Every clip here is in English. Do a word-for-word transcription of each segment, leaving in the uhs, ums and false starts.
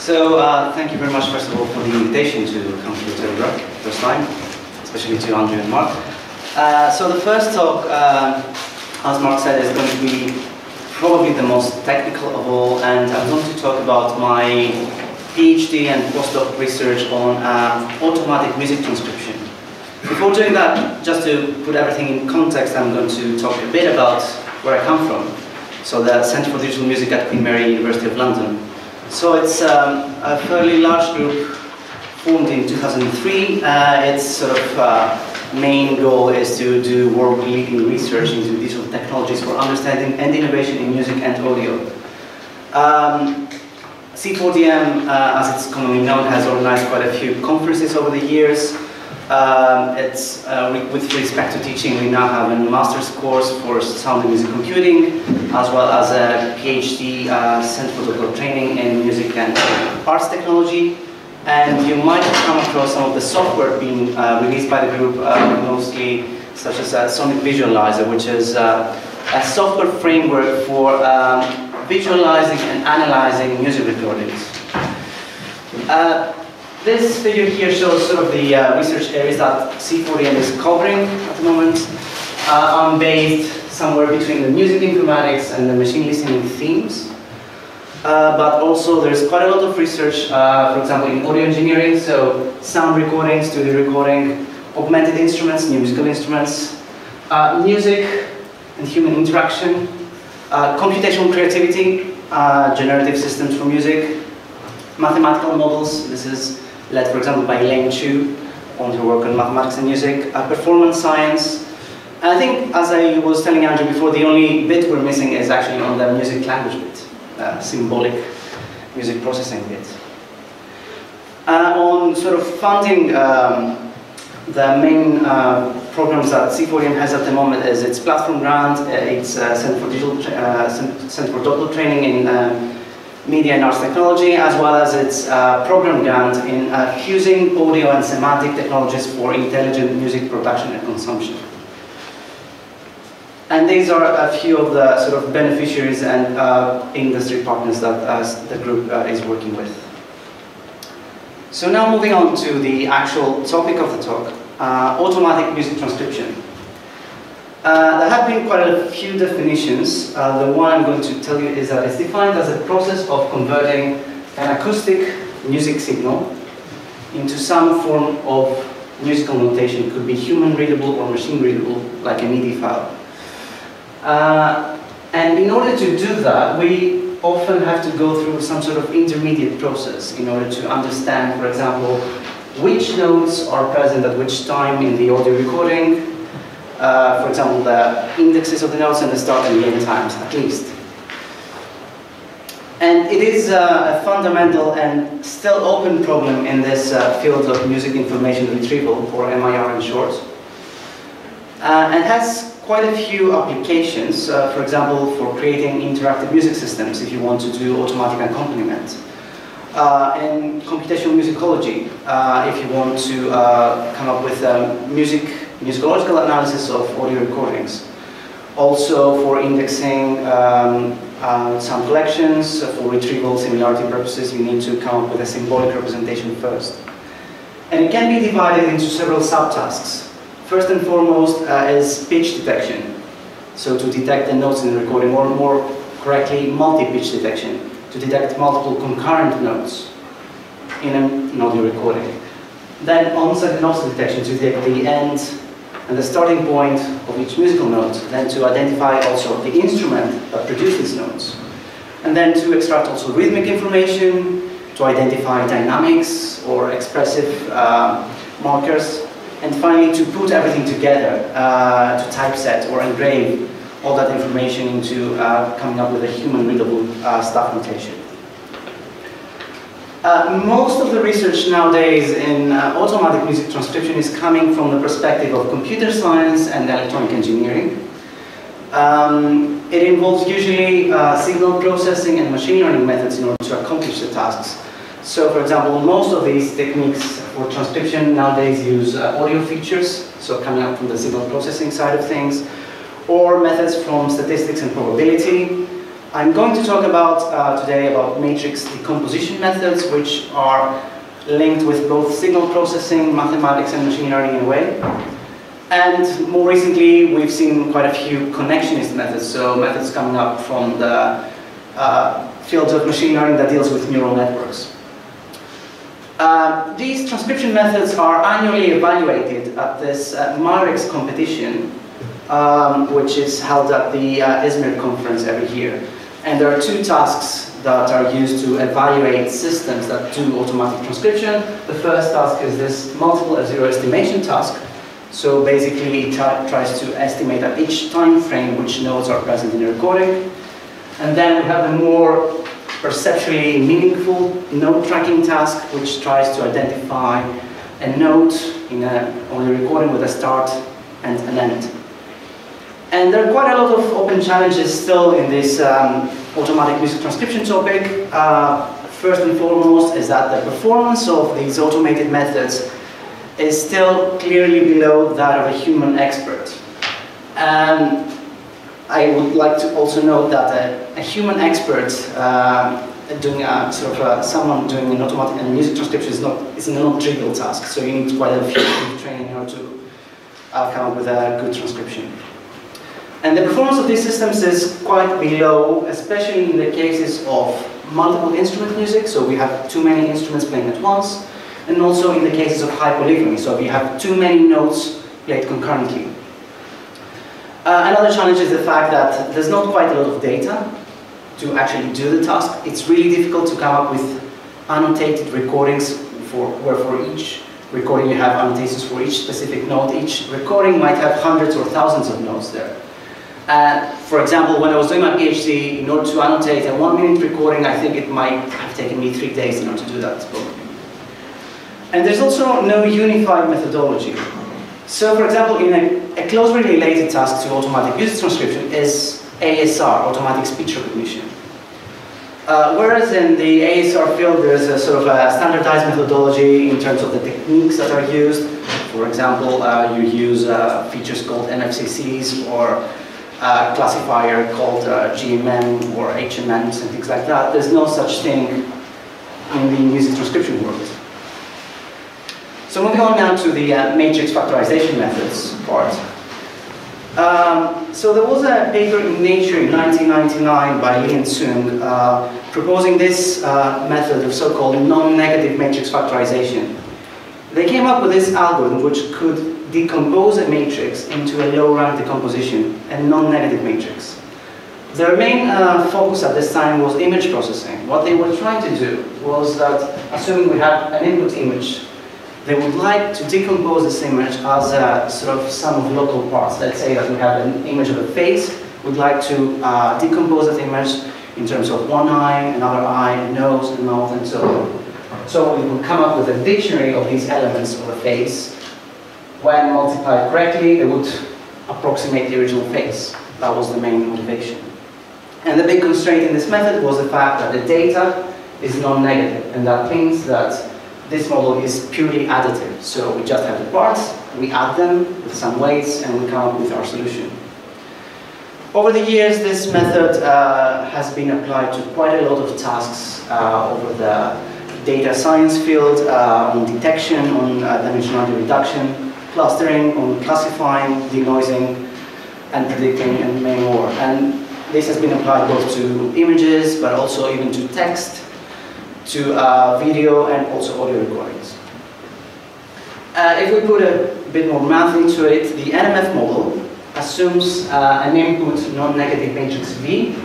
So uh, thank you very much, first of all, for the invitation to come to Edinburgh first time, especially to Andrew and Mark. Uh, so the first talk, uh, as Mark said, is going to be probably the most technical of all, and I'm going to talk about my PhD and postdoc research on uh, automatic music transcription. Before doing that, just to put everything in context, I'm going to talk a bit about where I come from. So the Centre for Digital Music at Queen Mary University of London. So it's um, a fairly large group formed in two thousand three. Uh, its sort of uh, main goal is to do world-leading research into digital technologies for understanding and innovation in music and audio. Um, C four D M, uh, as it's commonly known, has organized quite a few conferences over the years. Um, it's, uh, we, with respect to teaching, we now have a master's course for sound and music computing, as well as a PhD uh, Centre for Digital Training in Music and Arts Technology. And you might have come across some of the software being uh, released by the group, uh, mostly such as uh, Sonic Visualiser, which is uh, a software framework for um, visualizing and analyzing music recordings. Uh, This figure here shows sort of the uh, research areas that C four D M is covering at the moment. Uh, I'm based somewhere between the music informatics and the machine listening themes. Uh, but also there's quite a lot of research, uh, for example, in audio engineering, so sound recording, studio recording, augmented instruments, new musical instruments, uh, music and human interaction, uh, computational creativity, uh, generative systems for music, mathematical models. This is led, for example, by Lane Chu on her work on mathematics and music, uh, performance science. And I think, as I was telling Andrew before, the only bit we're missing is actually on the music language bit, uh, symbolic music processing bit. Uh, on sort of funding, um, the main uh, programs that C four D M has at the moment is its platform grant, its uh, Centre for Digital uh, Centre for Digital Training in uh, Media and Arts Technology, as well as its uh, program grant in uh, fusing audio and semantic technologies for intelligent music production and consumption. And these are a few of the sort of beneficiaries and uh, industry partners that uh, the group uh, is working with. So now moving on to the actual topic of the talk, uh, automatic music transcription. Uh, there have been quite a few definitions. Uh, the one I'm going to tell you is that it's defined as a process of converting an acoustic music signal into some form of musical notation. It could be human readable or machine readable, like a MIDI file. Uh, and in order to do that, we often have to go through some sort of intermediate process in order to understand, for example, which notes are present at which time in the audio recording. Uh, for example, the indexes of the notes and the start and the end times, at least. And it is uh, a fundamental and still open problem in this uh, field of music information retrieval, or M I R in short. Uh, and has quite a few applications, uh, for example, for creating interactive music systems if you want to do automatic accompaniment. Uh, in computational musicology, uh, if you want to uh, come up with um, music musicological analysis of audio recordings. Also for indexing um, uh, sound collections, for retrieval similarity purposes, we need to come up with a symbolic representation first. And it can be divided into several subtasks. First and foremost uh, is pitch detection. So to detect the notes in the recording, or more correctly, multi-pitch detection, to detect multiple concurrent notes in an audio recording. Then onset and offset detection to detect the end and the starting point of each musical note, then to identify also the instrument that produced these notes, and then to extract also rhythmic information, to identify dynamics or expressive uh, markers, and finally to put everything together, uh, to typeset or engrave all that information into uh, coming up with a human readable uh, staff notation. Uh, most of the research nowadays in uh, automatic music transcription is coming from the perspective of computer science and electronic engineering. Um, it involves usually uh, signal processing and machine learning methods in order to accomplish the tasks. So, for example, most of these techniques for transcription nowadays use uh, audio features, so coming up from the signal processing side of things, or methods from statistics and probability, I'm going to talk about uh, today about matrix decomposition methods, which are linked with both signal processing, mathematics, and machine learning in a way. And more recently, we've seen quite a few connectionist methods, so methods coming up from the uh, field of machine learning that deals with neural networks. Uh, these transcription methods are annually evaluated at this uh, MAREX competition, um, which is held at the uh, ISMIR conference every year. And there are two tasks that are used to evaluate systems that do automatic transcription. The first task is this multiple of zero estimation task. So basically it tries to estimate at each time frame which nodes are present in the recording. And then we have a more perceptually meaningful node tracking task, which tries to identify a node in a, on a recording with a start and an end. And there are quite a lot of open challenges still in this um, automatic music transcription topic. Uh, first and foremost is that the performance of these automated methods is still clearly below that of a human expert. Um, I would like to also note that a, a human expert uh, doing a, sort of a, someone doing an automatic and music transcription is not is not trivial task. So you need quite a few training how to uh, come up with a good transcription. And the performance of these systems is quite below, especially in the cases of multiple instrument music. So we have too many instruments playing at once, and also in the cases of high polyphony. So if you have too many notes played concurrently. Uh, another challenge is the fact that there's not quite a lot of data to actually do the task. It's really difficult to come up with annotated recordings for, where for each recording you have annotations for each specific note. Each recording might have hundreds or thousands of notes there. Uh, for example, when I was doing my PhD, in order to annotate a one minute recording, I think it might have taken me three days in order to do that. And there's also no unified methodology. So, for example, in a, a closely related task to automatic music transcription is A S R, automatic speech recognition. Uh, whereas in the A S R field, there's a sort of a standardized methodology in terms of the techniques that are used. For example, uh, you use uh, features called N F C Cs or a classifier called uh, G M M or H M Ms and things like that. There's no such thing in the music transcription world. So moving on now to the uh, matrix factorization methods part. Um, so there was a paper in Nature in nineteen ninety-nine by Lee and Seung uh, proposing this uh, method of so-called non-negative matrix factorization. They came up with this algorithm which could decompose a matrix into a low-rank decomposition, a non-negative matrix. Their main uh, focus at this time was image processing. What they were trying to do was that, assuming we had an input image, they would like to decompose this image as a sort of sum of local parts. Let's say that we have an image of a face. We'd like to uh, decompose that image in terms of one eye, another eye, a nose, a mouth, and so on. So we will come up with a dictionary of these elements of a face. When multiplied correctly, they would approximate the original face. That was the main motivation. And the big constraint in this method was the fact that the data is non-negative, and that means that this model is purely additive, so we just have the parts, we add them with some weights, and we come up with our solution. Over the years, this method uh, has been applied to quite a lot of tasks uh, over the data science field, uh, on detection, on uh, dimensionality reduction, clustering, on classifying, denoising, and predicting, and many more. And this has been applied both to images, but also even to text, to uh, video and also audio recordings. Uh, if we put a bit more math into it, the N M F model assumes uh, an input non-negative matrix V,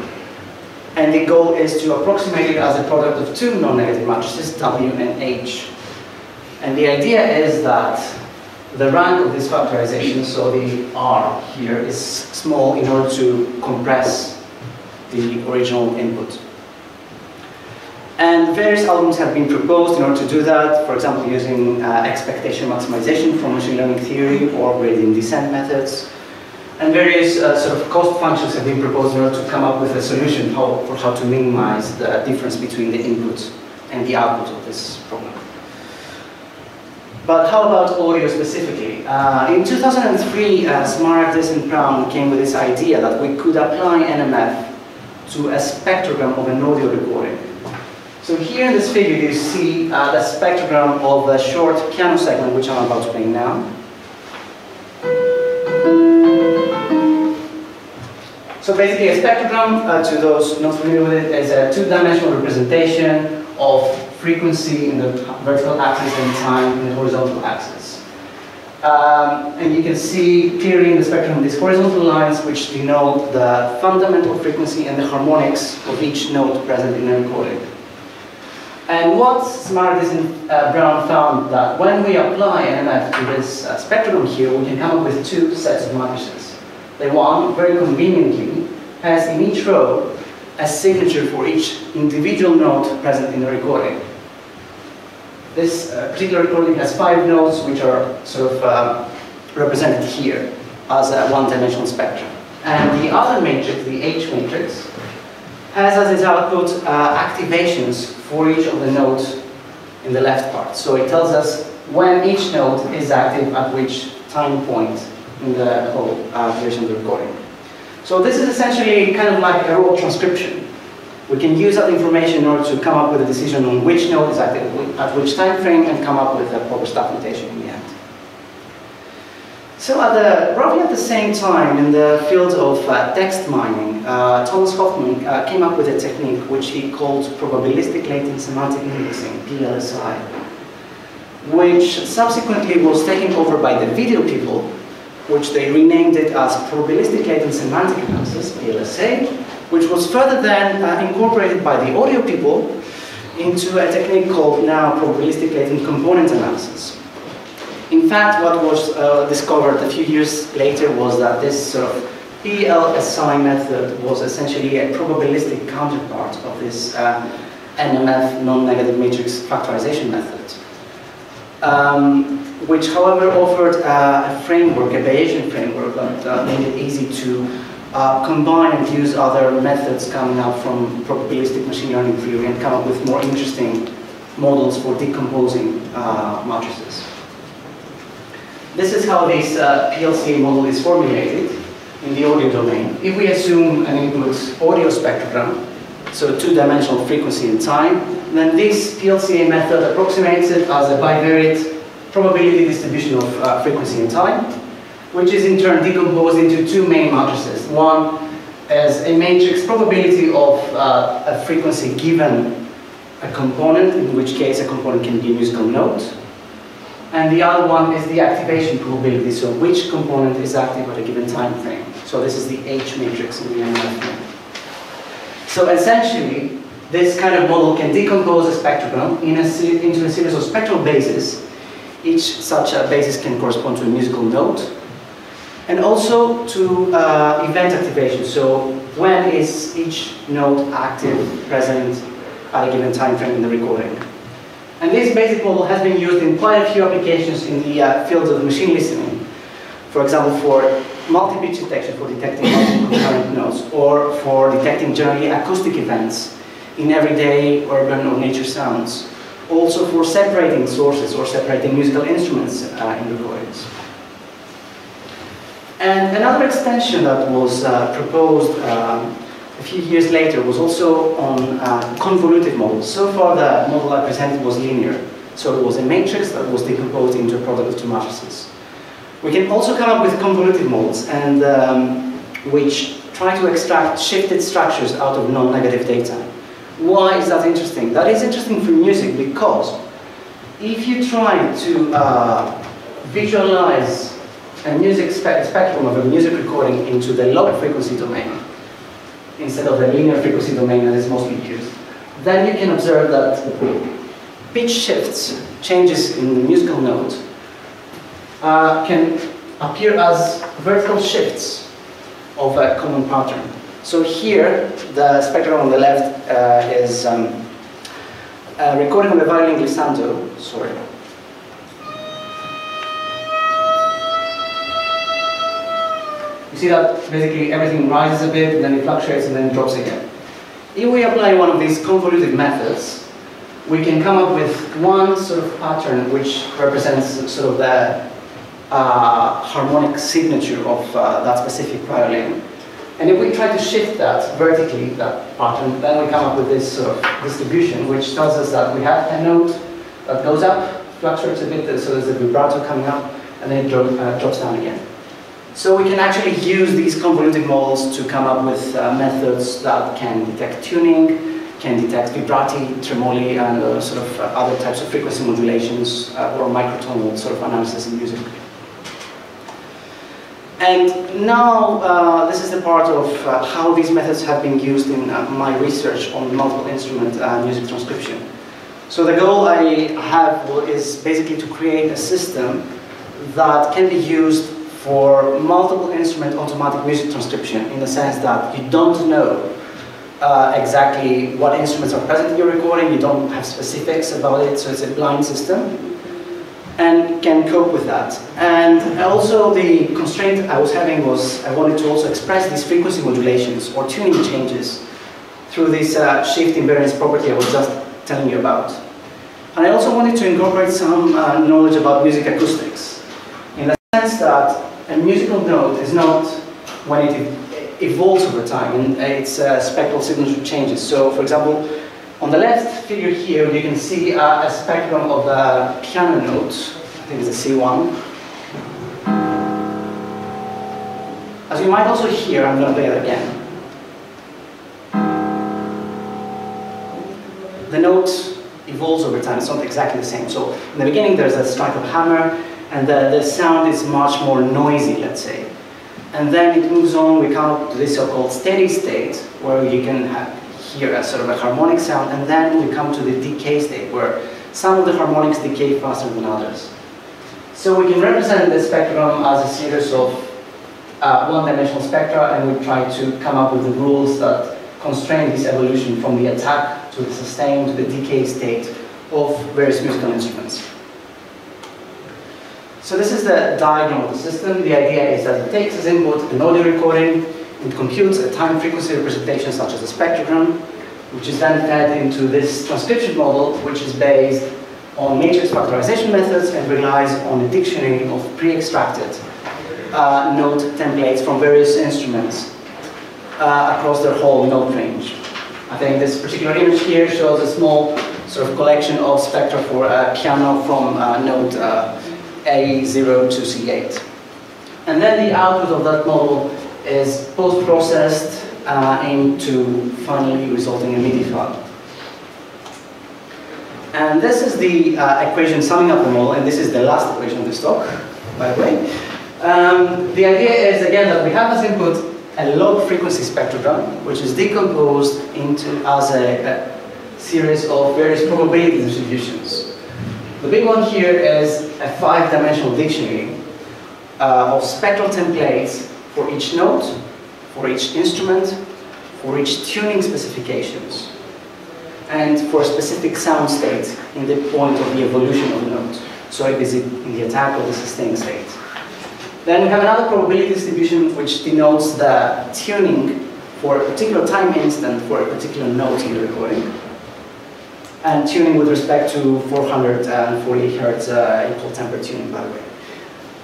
and the goal is to approximate it as a product of two non-negative matrices, W and H. And the idea is that the rank of this factorization, so the R here, is small in order to compress the original input. And various algorithms have been proposed in order to do that, for example, using uh, expectation maximization from machine learning theory or gradient descent methods. And various uh, sort of cost functions have been proposed in order to come up with a solution how, for how to minimize the difference between the input and the output of this problem. But how about audio specifically? Uh, in two thousand three, uh, Smaragdis and Brown came with this idea that we could apply N M F to a spectrogram of an audio recording. So here in this figure you see uh, the spectrogram of a short piano segment which I'm about to play now. So basically a spectrogram, uh, to those not familiar with it, is a two-dimensional representation of frequency in the vertical axis and time in the horizontal axis. Um, and you can see clearly in the spectrum these horizontal lines which denote the fundamental frequency and the harmonics of each note present in a recording. And what Smaragdis and uh, Brown found that when we apply N M F to this uh, spectrum here, we can come up with two sets of matrices. The one, very conveniently, has in each row a signature for each individual note present in the recording. This uh, particular recording has five notes which are sort of uh, represented here as a one-dimensional spectrum. And the other matrix, the H matrix, has as its output uh, activations for each of the notes in the left part. So it tells us when each note is active at which time point in the whole uh, duration of the recording. So this is essentially kind of like a raw transcription. We can use that information in order to come up with a decision on which note is active at which time frame and come up with a proper staff notation in the end. So at the, roughly at the same time, in the field of uh, text mining, uh, Thomas Hoffman uh, came up with a technique which he called probabilistic latent semantic indexing, P L S I, which subsequently was taken over by the video people, which they renamed it as probabilistic latent semantic analysis, P L S A, which was further then uh, incorporated by the audio people into a technique called now probabilistic latent component analysis. In fact, what was uh, discovered a few years later was that this sort of P L S I method was essentially a probabilistic counterpart of this uh, N M F non-negative matrix factorization method, um, which however offered uh, a framework, a Bayesian framework, that uh, made it easy to uh, combine and use other methods coming out from probabilistic machine learning theory and come up with more interesting models for decomposing uh, matrices. This is how this uh, P L C A model is formulated in the audio domain. If we assume an input audio spectrogram, so two-dimensional frequency and time, then this P L C A method approximates it as a bivariate probability distribution of uh, frequency and time, which is in turn decomposed into two main matrices. One is a matrix probability of uh, a frequency given a component, in which case a component can be a musical note. And the other one is the activation probability, so which component is active at a given time frame. So this is the H matrix in the N M F. So essentially, this kind of model can decompose a spectrum in a se into a series of spectral bases. Each such a basis can correspond to a musical note. And also to uh, event activation, so when is each note active, present at a given time frame in the recording. And this basic model has been used in quite a few applications in the uh, fields of machine listening. For example, for multi-pitch detection, for detecting multiple concurrent notes, or for detecting generally acoustic events in everyday urban or nature sounds. Also for separating sources or separating musical instruments uh, in recordings. And another extension that was uh, proposed um, a few years later was also on uh, convoluted models. So far the model I presented was linear, so it was a matrix that was decomposed into a product of two matrices. We can also come up with convoluted models, and um, which try to extract shifted structures out of non-negative data. Why is that interesting? That is interesting for music because if you try to uh, visualize a music spe spectrum of a music recording into the low frequency domain, instead of the linear frequency domain that is mostly used, then you can observe that pitch shifts, changes in the musical note, uh, can appear as vertical shifts of a common pattern. So here, the spectrum on the left uh, is um, a recording of a violin glissando, sorry. You see that basically everything rises a bit, then it fluctuates, and then it drops again. If we apply one of these convoluted methods, we can come up with one sort of pattern which represents sort of the uh, harmonic signature of uh, that specific violin. And if we try to shift that vertically, that pattern, then we come up with this sort of distribution, which tells us that we have a note that goes up, fluctuates a bit, so there's a vibrato coming up, and then it dro uh, drops down again. So we can actually use these convoluted models to come up with uh, methods that can detect tuning, can detect vibrati, tremoli, and uh, sort of uh, other types of frequency modulations uh, or microtonal sort of analysis in music. And now, uh, this is the part of uh, how these methods have been used in uh, my research on multiple instrument uh, music transcription. So the goal I have is basically to create a system that can be used for multiple instrument automatic music transcription, in the sense that you don't know uh, exactly what instruments are present in your recording, you don't have specifics about it, so it's a blind system, and can cope with that. And also the constraint I was having was I wanted to also express these frequency modulations or tuning changes through this uh, shift invariance property I was just telling you about. And I also wanted to incorporate some uh, knowledge about music acoustics, in the sense that a musical note is not when it evolves over time, and its uh, spectral signature changes. So for example, on the left figure here, you can see uh, a spectrum of uh, piano notes. I think it's a C one. As you might also hear, I'm going to play it again. The note evolves over time, it's not exactly the same. So in the beginning, there's a strike of hammer, and the, the sound is much more noisy, let's say. And then it moves on, we come to this so-called steady state, where you can have hear a sort of a harmonic sound, and then we come to the decay state, where some of the harmonics decay faster than others. So we can represent the spectrum as a series of uh, one-dimensional spectra, and we try to come up with the rules that constrain this evolution from the attack to the sustain to the decay state of various musical instruments. So this is the diagram of the system. The idea is that it takes as input an audio recording, it computes a time frequency representation such as a spectrogram, which is then fed into this transcription model, which is based on matrix factorization methods and relies on a dictionary of pre-extracted uh, note templates from various instruments uh, across their whole note range. I think this particular image here shows a small sort of collection of spectra for uh, piano from uh, note uh, A zero to C eight. And then the output of that model is post-processed uh, into finally resulting in a MIDI file. And this is the uh, equation summing up the model, and this is the last equation of this talk, by the way. Um, the idea is, again, that we have as input a log frequency spectrogram, which is decomposed into as a, a series of various probability distributions. The big one here is a five-dimensional dictionary uh, of spectral templates for each note, for each instrument, for each tuning specifications, and for a specific sound state in the point of the evolution of the note. So is it in the attack or the sustained state? Then we have another probability distribution which denotes the tuning for a particular time instant for a particular note in the recording, and tuning with respect to four hundred forty hertz uh, equal temper tuning, by the way.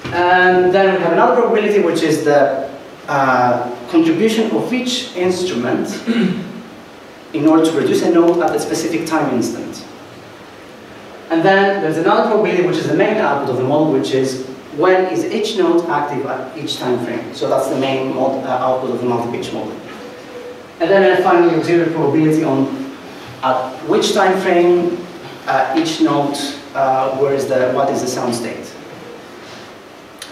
And then we have another probability, which is the uh, contribution of each instrument in order to produce a note at a specific time instant. And then there's another probability, which is the main output of the model, which is when is each note active at each time frame. So that's the main mod, uh, output of the multi-pitch model. And then finally, auxiliary probability on at which time frame uh, each note, uh, where is the, what is the sound state.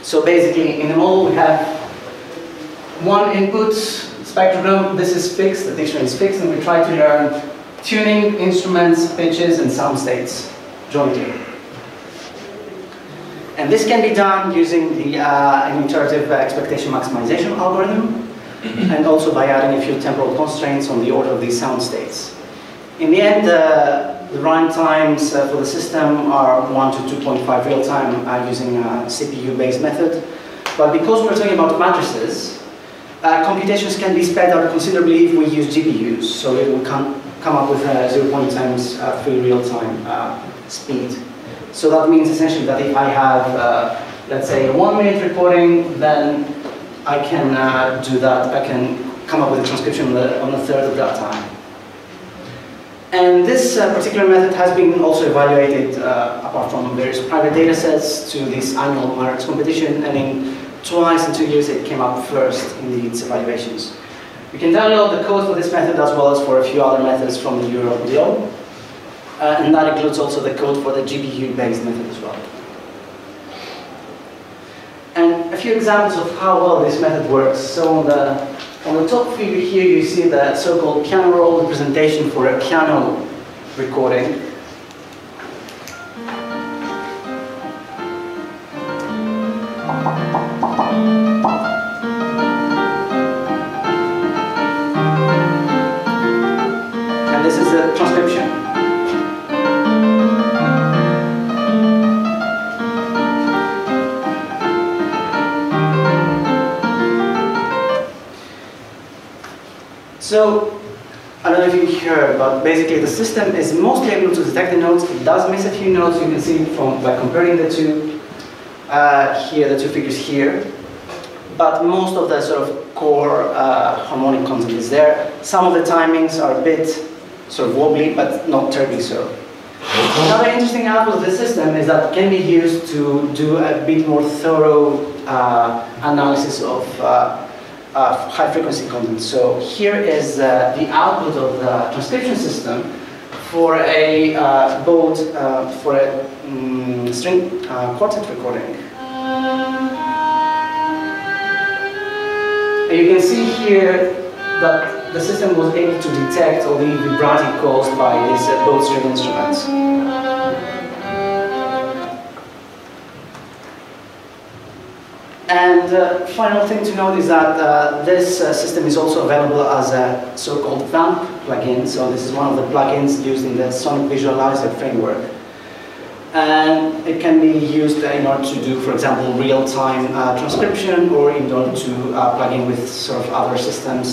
So basically, in the model, we have one input spectrogram. This is fixed, the dictionary is fixed, and we try to learn tuning, instruments, pitches, and sound states jointly. And this can be done using the, uh, an iterative uh, expectation maximization algorithm, and also by adding a few temporal constraints on the order of these sound states. In the end, uh, the run times uh, for the system are one to two point five real time uh, using a C P U-based method. But because we're talking about matrices, uh, computations can be sped up considerably if we use G P Us. So it will come, come up with a zero point three uh, real time uh, speed. So that means essentially that if I have, uh, let's say, a one minute recording, then I can uh, do that. I can come up with a transcription on the, on the third of that time. And this uh, particular method has been also evaluated, uh, apart from various private data sets, to this annual MAREX competition, and in twice in two years it came up first in these evaluations. You can download the code for this method as well as for a few other methods from the Euro video, uh, and that includes also the code for the G P U-based method as well. And a few examples of how well this method works. So on the On the top figure here, you see the so-called piano roll representation for a piano recording. And this is the transcription. So, I don't know if you heard, but basically the system is mostly able to detect the notes. It does miss a few notes, you can see from by comparing the two uh, here, the two figures here. But most of the sort of core uh, harmonic content is there. Some of the timings are a bit sort of wobbly, but not terribly so. Another interesting output of the system is that it can be used to do a bit more thorough uh, analysis of uh, Uh, high-frequency content. So here is uh, the output of the transcription system for a uh, both uh, for a um, string uh, quartet recording. And you can see here that the system was able to detect all the vibrati caused by these uh, both string instruments. And uh, final thing to note is that uh, this uh, system is also available as a so-called DAMP plugin. So this is one of the plugins used in the Sonic Visualiser framework. And it can be used in order to do, for example, real-time uh, transcription, or in order to uh, plug in with sort of other systems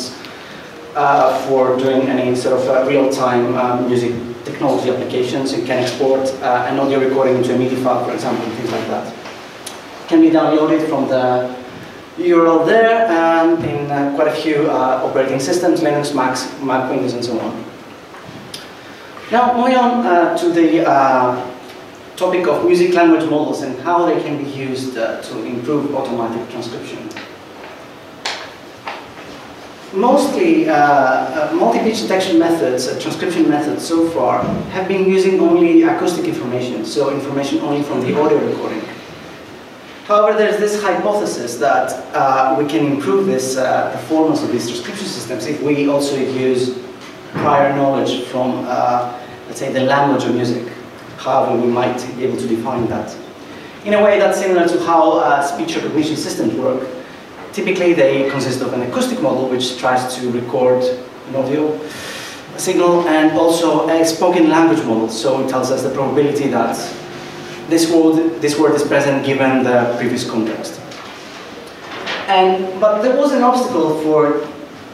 uh, for doing any sort of uh, real-time um, music technology applications. You can export uh, an audio recording into a MIDI file, for example, things like that. Can be downloaded from the U R L there, and in uh, quite a few uh, operating systems, Linux, Macs, Mac, Windows, and so on. Now, moving on uh, to the uh, topic of music language models and how they can be used uh, to improve automatic transcription. Mostly, uh, uh, multi-pitch detection methods, uh, transcription methods so far, have been using only acoustic information, so information only from the audio recording. However, there's this hypothesis that uh, we can improve this uh, performance of these transcription systems if we also use prior knowledge from, uh, let's say, the language of music. However, we might be able to define that. In a way, that's similar to how uh, speech recognition systems work. Typically, they consist of an acoustic model, which tries to record an audio signal, and also a spoken language model, so it tells us the probability that This word, this word is present given the previous context. And, but there was an obstacle for,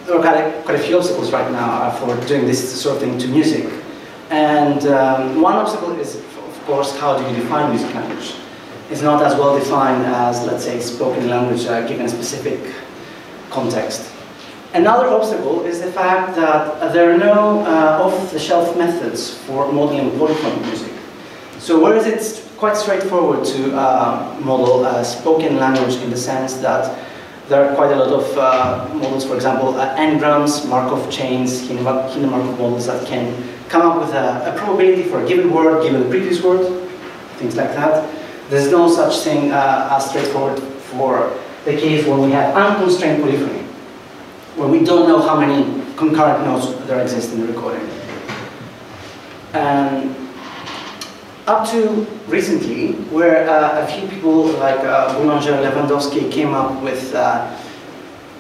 there are quite, quite a few obstacles right now for doing this sort of thing to music. And um, one obstacle is, of course, how do you define music language? It's not as well defined as, let's say, spoken language uh, given a specific context. Another obstacle is the fact that there are no uh, off-the-shelf methods for modeling polyphonic music. So whereas it's quite straightforward to uh, model uh, spoken language in the sense that there are quite a lot of uh, models, for example, uh, n-grams, Markov chains, hidden Markov models that can come up with a, a probability for a given word, given the previous word, things like that. There's no such thing uh, as straightforward for the case when we have unconstrained polyphony, when we don't know how many concurrent notes there exist in the recording. Um, Up to recently, where uh, a few people like uh, Boulanger Lewandowski came up with uh,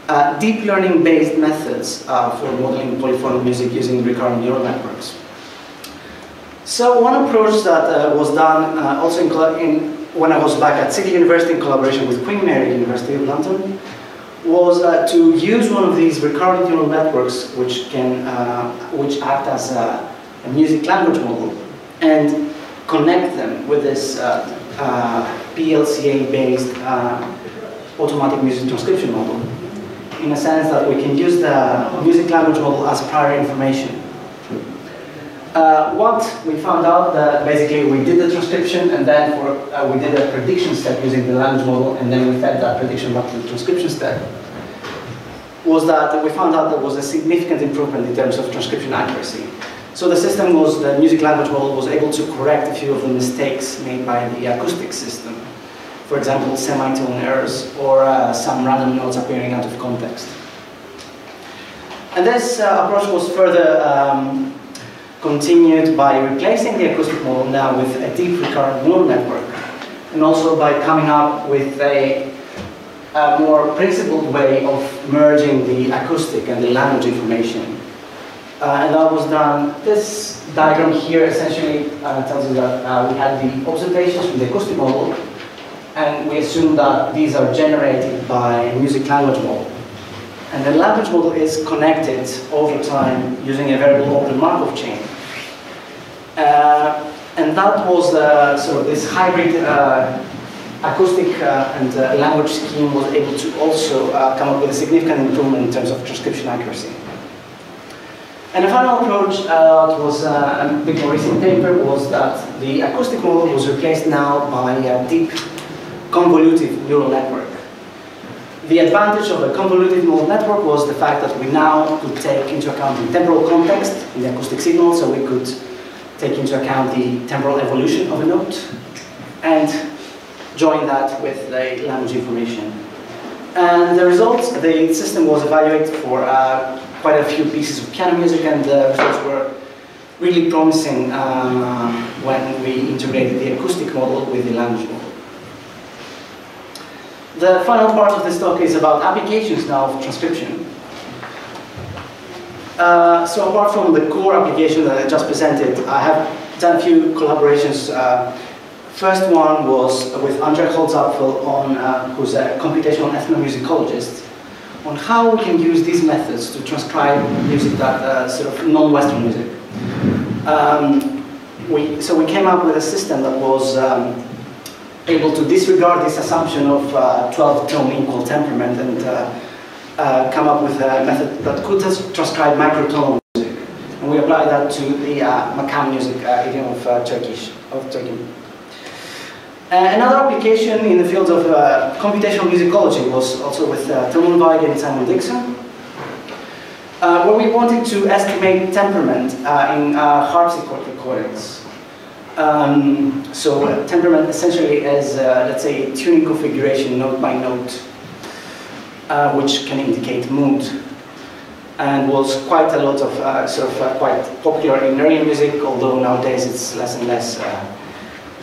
uh, deep learning-based methods uh, for modeling polyphonic music using recurrent neural networks. So one approach that uh, was done uh, also in, in, when I was back at City University in collaboration with Queen Mary University of London was uh, to use one of these recurrent neural networks, which can uh, which act as a, a music language model, and connect them with this uh, uh, P L C A based uh, automatic music transcription model in a sense that we can use the music language model as prior information. Uh, what we found out that basically we did the transcription and then for, uh, we did a prediction step using the language model, and then we fed that prediction back to the transcription step, was that we found out there was a significant improvement in terms of transcription accuracy. So the system was, the music language model was able to correct a few of the mistakes made by the acoustic system. For example, semitone errors or uh, some random notes appearing out of context. And this uh, approach was further um, continued by replacing the acoustic model now with a deep recurrent neural network, and also by coming up with a, a more principled way of merging the acoustic and the language information. Uh, and that was done, this diagram here essentially uh, tells you that uh, we had the observations from the acoustic model, and we assume that these are generated by a music language model. And the language model is connected over time using a variable open Markov chain. Uh, and that was, uh, so this hybrid uh, acoustic uh, and uh, language scheme was able to also uh, come up with a significant improvement in terms of transcription accuracy. And a final approach uh, that was uh, a bit more recent paper was that the acoustic model was replaced now by a deep convolutive neural network. The advantage of a convolutive neural network was the fact that we now could take into account the temporal context in the acoustic signal, so we could take into account the temporal evolution of a note and join that with the language information. And the results, the system was evaluated for uh, quite a few pieces of piano music, and the results were really promising uh, when we integrated the acoustic model with the language model. The final part of this talk is about applications now of transcription. Uh, so apart from the core application that I just presented, I have done a few collaborations. Uh, first one was with Andrej Holzapfel, on, uh, who's a computational ethnomusicologist, on how we can use these methods to transcribe music that uh, sort of non-Western music. Um, we, so we came up with a system that was um, able to disregard this assumption of twelve-tone uh, equal temperament and uh, uh, come up with a method that could transcribe microtonal music. And we applied that to the uh, Makam music uh, idiom of uh, Turkish, of Turkey. Uh, another application in the field of uh, computational musicology was also with uh, Thomas and Simon Dixon, uh, where we wanted to estimate temperament uh, in uh, harpsichord recordings. Um, so uh, temperament essentially is, uh, let's say, tuning configuration note by note, uh, which can indicate mood, and was quite a lot of uh, sort of uh, quite popular in early music, although nowadays it's less and less uh,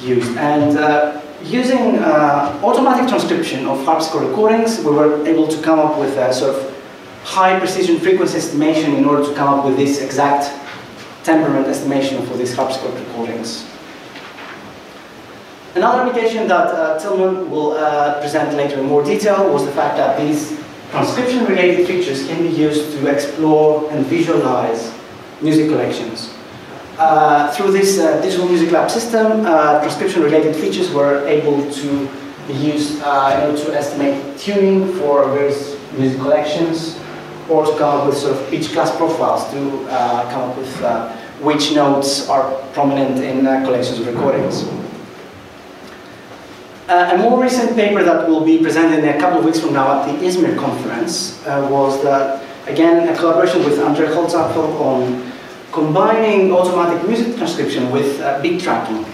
used. And uh, using uh, automatic transcription of harpsichord recordings, we were able to come up with a sort of high precision frequency estimation in order to come up with this exact temperament estimation for these harpsichord recordings. Another application that uh, Tillman will uh, present later in more detail was the fact that these transcription-related features can be used to explore and visualize music collections. Uh, through this uh, digital music lab system, uh, transcription-related features were able to be used uh, in order to estimate tuning for various music collections, or to come up with sort of pitch class profiles to uh, come up with uh, which notes are prominent in uh, collections of recordings. Uh, a more recent paper that will be presented in a couple of weeks from now at the ISMIR conference uh, was that, again, a collaboration with Andrzej Holzapfel on combining automatic music transcription with uh, beat tracking.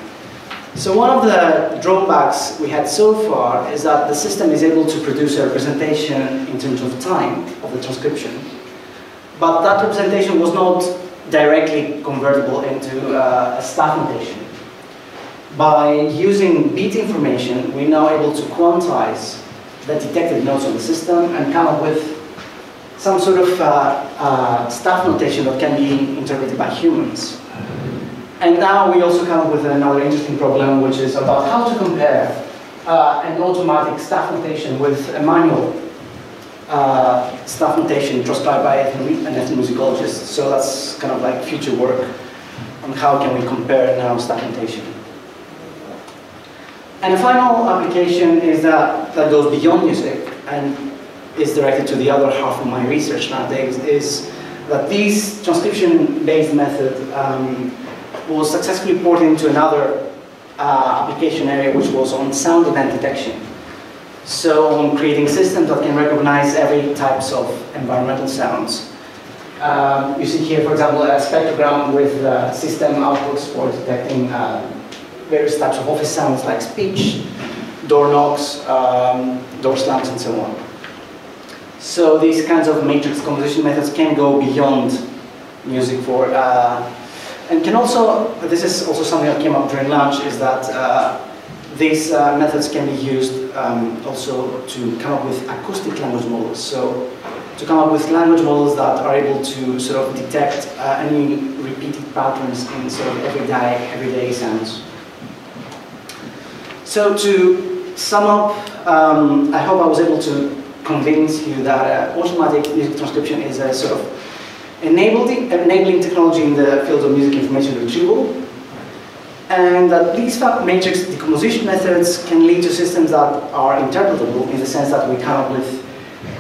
So one of the drawbacks we had so far is that the system is able to produce a representation in terms of time of the transcription, but that representation was not directly convertible into uh, a staff notation. By using beat information, we're now able to quantize the detected notes on the system and come up with some sort of uh, uh, staff notation that can be interpreted by humans. And now we also come up with another interesting problem, which is about how to compare uh, an automatic staff notation with a manual uh, staff notation transcribed by an ethnomusicologist. So that's kind of like future work on how can we compare now staff notation. And the final application is that that goes beyond music and is directed to the other half of my research nowadays, is that this transcription-based method um, was successfully ported into another uh, application area, which was on sound event detection. So on creating systems that can recognize every types of environmental sounds. Um, you see here, for example, a spectrogram with uh, system outputs for detecting uh, various types of office sounds like speech, door knocks, um, door slams, and so on. So these kinds of matrix composition methods can go beyond music for, uh, and can also, this is also something that came up during lunch, is that uh, these uh, methods can be used um, also to come up with acoustic language models. So to come up with language models that are able to sort of detect uh, any repeated patterns in sort of everyday, everyday sounds. So to sum up, um, I hope I was able to convince you that uh, automatic music transcription is a sort of enabling, enabling technology in the field of music information retrieval, and that these matrix decomposition methods can lead to systems that are interpretable in the sense that we come up with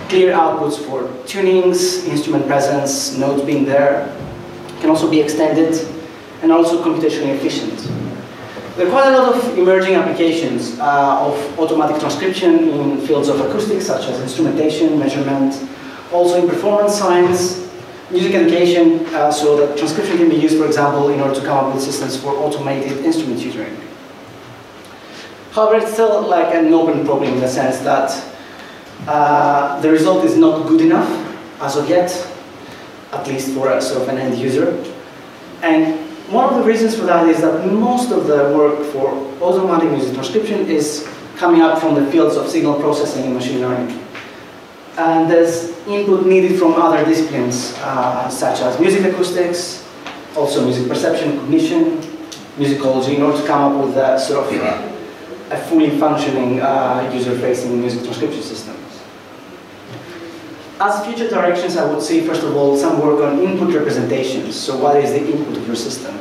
clear outputs for tunings, instrument presence, notes being there, can also be extended and also computationally efficient. There are quite a lot of emerging applications uh, of automatic transcription in fields of acoustics such as instrumentation, measurement, also in performance science, music education, uh, so that transcription can be used, for example, in order to come up with systems for automated instrument tutoring. However, it's still like an open problem in the sense that uh, the result is not good enough as of yet, at least for a sort of an end user. And one of the reasons for that is that most of the work for automatic music transcription is coming up from the fields of signal processing and machine learning. And there's input needed from other disciplines, uh, such as music acoustics, also music perception, cognition, musicology, in order to come up with a sort of a fully functioning uh, user-facing music transcription system. As future directions, I would see, first of all, some work on input representations. So what is the input of your system?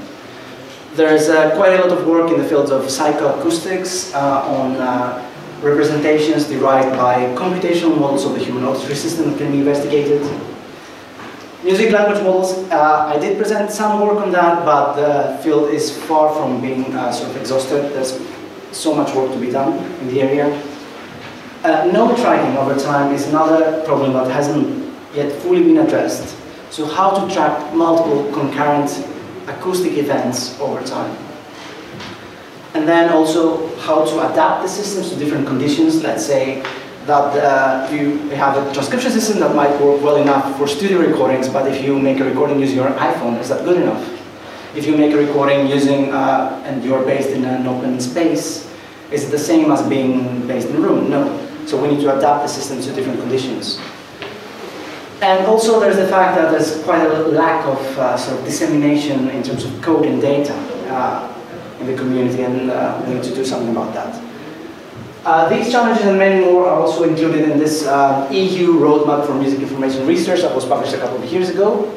There's uh, quite a lot of work in the fields of psychoacoustics uh, on uh, representations derived by computational models of the human auditory system that can be investigated. Music language models, uh, I did present some work on that, but the field is far from being uh, sort of exhausted. There's so much work to be done in the area. Uh, note tracking over time is another problem that hasn't yet fully been addressed. So how to track multiple concurrent acoustic events over time. And then also how to adapt the systems to different conditions. Let's say that uh, you have a transcription system that might work well enough for studio recordings, but if you make a recording using your iPhone, is that good enough? If you make a recording using, uh, and you're based in an open space, is it the same as being based in a room? No. So we need to adapt the system to different conditions. And also there's the fact that there's quite a lack of uh, sort of dissemination in terms of code and data. Uh, in the community, and uh, we need to do something about that. Uh, these challenges and many more are also included in this uh, E U roadmap for music information research that was published a couple of years ago.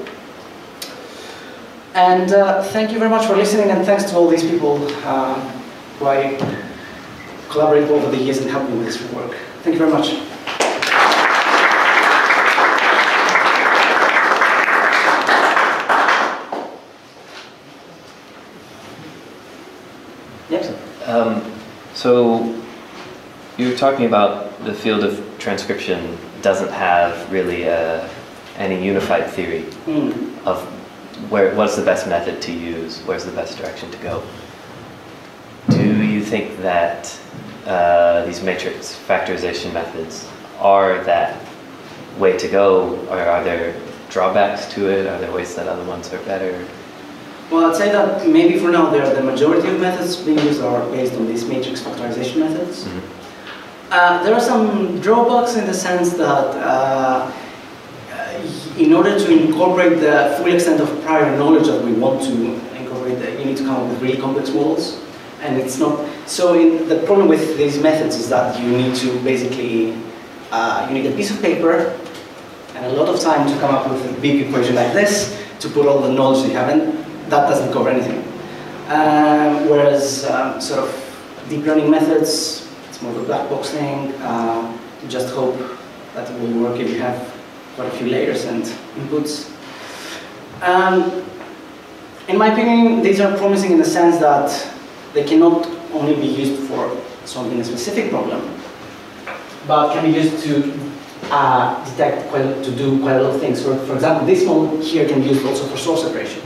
And uh, thank you very much for listening, and thanks to all these people uh, who I collaborated with over the years and helped me with this work. Thank you very much. Um, so you were talking about the field of transcription doesn't have really uh, any unified theory mm. of where, what's the best method to use, where's the best direction to go. Do you think that uh, these matrix factorization methods are that way to go, or are there drawbacks to it? Are there ways that other ones are better? Well, I'd say that maybe for now, the majority of methods being used are based on these matrix factorization methods. Mm-hmm. uh, there are some drawbacks in the sense that uh, in order to incorporate the full extent of prior knowledge that we want to incorporate, you need to come up with really complex models. And it's not... So in, the problem with these methods is that you need to basically... Uh, you need a piece of paper and a lot of time to come up with a big equation like this to put all the knowledge you have in. That doesn't cover anything. Um, whereas um, sort of deep learning methods, it's more of a black box thing. Uh, you just hope that will work if you have quite a few layers and inputs. Um, in my opinion, these are promising in the sense that they cannot only be used for solving a specific problem, but can be used to uh, detect, quite, to do quite a lot of things. For, for example, this one here can be used also for source separation.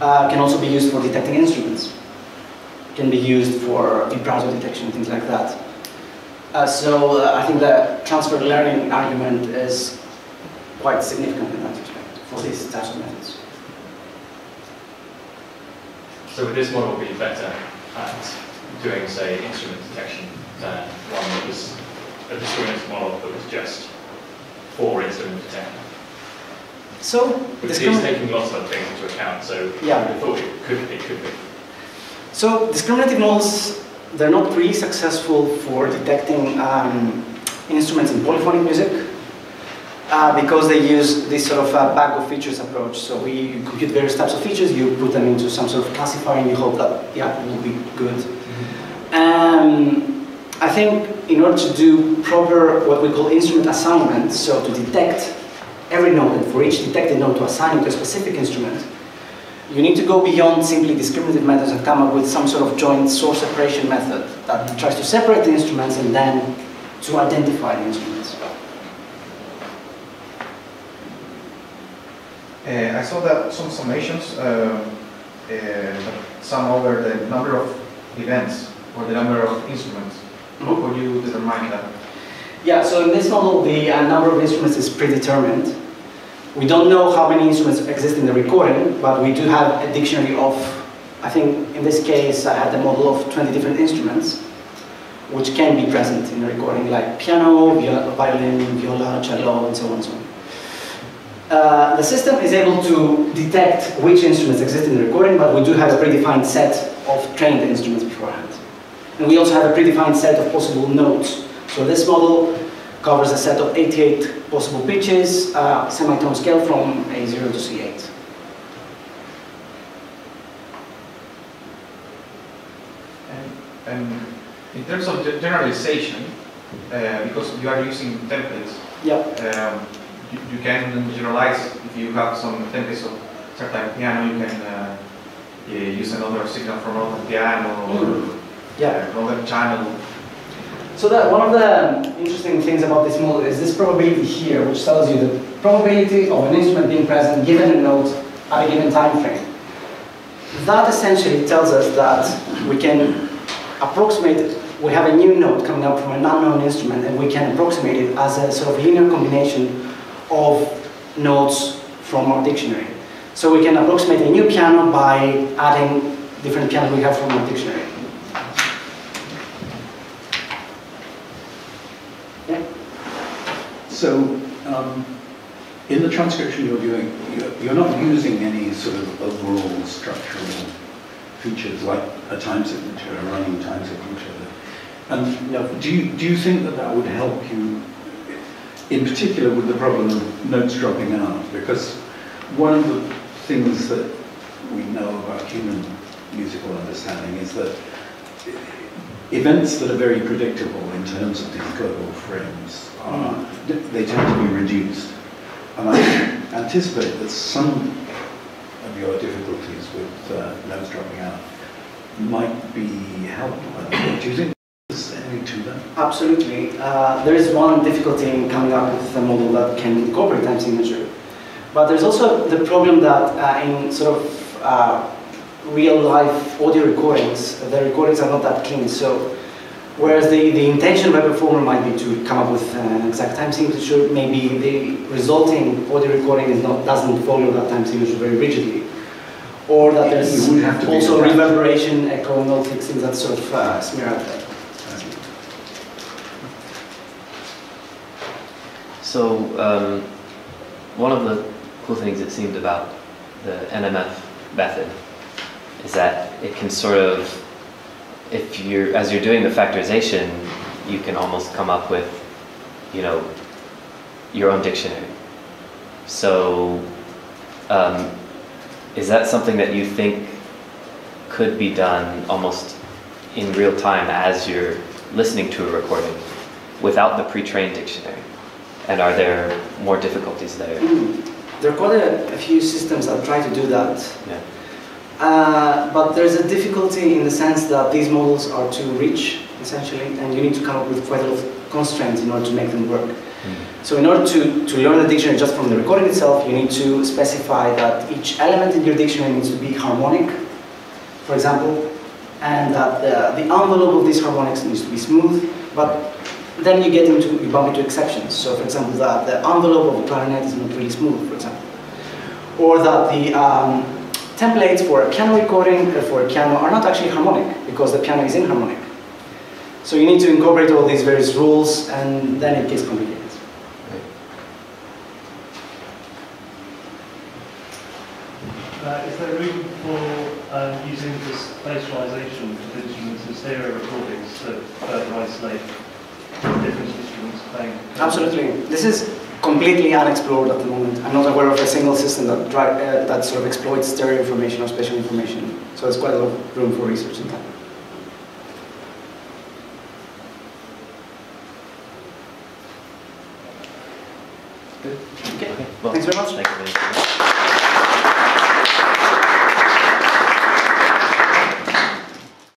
Uh, can also be used for detecting instruments. Can be used for vibrato detection, things like that. Uh, so uh, I think the transfer learning argument is quite significant in that respect for these types of methods. So would this model be better at doing, say, instrument detection than one that was a discriminative model that was just for instrument detection? So which is taking lots of things into account. So yeah, we thought it could, it could be. So discriminative models, they're not really successful for detecting um, instruments in polyphonic music uh, because they use this sort of uh, bag of features approach. So we compute various types of features, you put them into some sort of classifier and you hope that the output will be good. Mm-hmm. um, I think in order to do proper what we call instrument assignment, so to detect every note and for each detected note to assign it to a specific instrument, you need to go beyond simply discriminative methods and come up with some sort of joint source separation method that tries to separate the instruments and then to identify the instruments. Uh, I saw that some summations uh, uh, sum over the number of events or the number of instruments. Mm-hmm. How would you determine that? Yeah, so in this model, the uh, number of instruments is predetermined. We don't know how many instruments exist in the recording, but we do have a dictionary of, I think in this case I had a model of twenty different instruments which can be present in a recording, like piano, viola, violin, viola, cello, and so on and so on. Uh, the system is able to detect which instruments exist in the recording, but we do have a predefined set of trained instruments beforehand. And we also have a predefined set of possible notes. So this model covers a set of eighty-eight possible pitches, uh, semitone scale from A zero to C eight. And, and in terms of generalization, uh, because you are using templates, yep. um, you, you can generalize. If you have some templates of certain piano, you can uh, use another signal from another piano mm. or yeah. another channel. So that one of the interesting things about this model is this probability here, which tells you the probability of an instrument being present given a note at a given time frame. That essentially tells us that we can approximate, we have a new note coming up from an unknown instrument and we can approximate it as a sort of linear combination of notes from our dictionary. So we can approximate a new piano by adding different pianos we have from our dictionary. So, um, in the transcription you're doing, you're not using any sort of overall structural features like a time signature, a running time signature. And no. do you do you think that that would help you, in particular, with the problem of notes dropping out? Because one of the things that we know about human musical understanding is that events that are very predictable in terms of these global frames are, they tend to be reduced. And I anticipate that some of your difficulties with uh, notes dropping out might be helped by that. Do you think there's anything to that? Absolutely. Uh, there is one difficulty in coming up with a model that can incorporate time signature. But there's also the problem that uh, in sort of uh, real-life audio recordings, the recordings are not that clean. So, whereas the, the intention by performer might be to come up with an exact time signature, maybe the resulting audio recording is not, doesn't follow that time signature very rigidly. Or that there is also reverberation, echo, note fixing, that sort of uh, smear out there. So, um, one of the cool things it seemed about the N M F method is that it can sort of, if you're, as you're doing the factorization, you can almost come up with, you know, your own dictionary. So, um, is that something that you think could be done almost in real time as you're listening to a recording without the pre-trained dictionary? And are there more difficulties there? Mm. There are quite a, a few systems that try to do that. Yeah. Uh, but there's a difficulty in the sense that these models are too rich, essentially, and you need to come up with quite a lot of constraints in order to make them work. Mm. So in order to, to learn the dictionary just from the recording itself, you need to specify that each element in your dictionary needs to be harmonic, for example, and that the, the envelope of these harmonics needs to be smooth, but then you get into, you bump into exceptions. So for example, that the envelope of the clarinet is not really smooth, for example. Or that the um, templates for a piano recording, or for a piano, are not actually harmonic, because the piano is inharmonic. So you need to incorporate all these various rules, and then it gets complicated. Uh, is there room for um, using the spatialization of instruments in stereo recordings to further isolate different instruments playing? Absolutely. This is completely unexplored at the moment. I'm not aware of a single system that, try, uh, that sort of exploits stereo information or spatial information. So there's quite a lot of room for research in that. Good. Okay. Okay. Well, thanks very much. Thank you very much.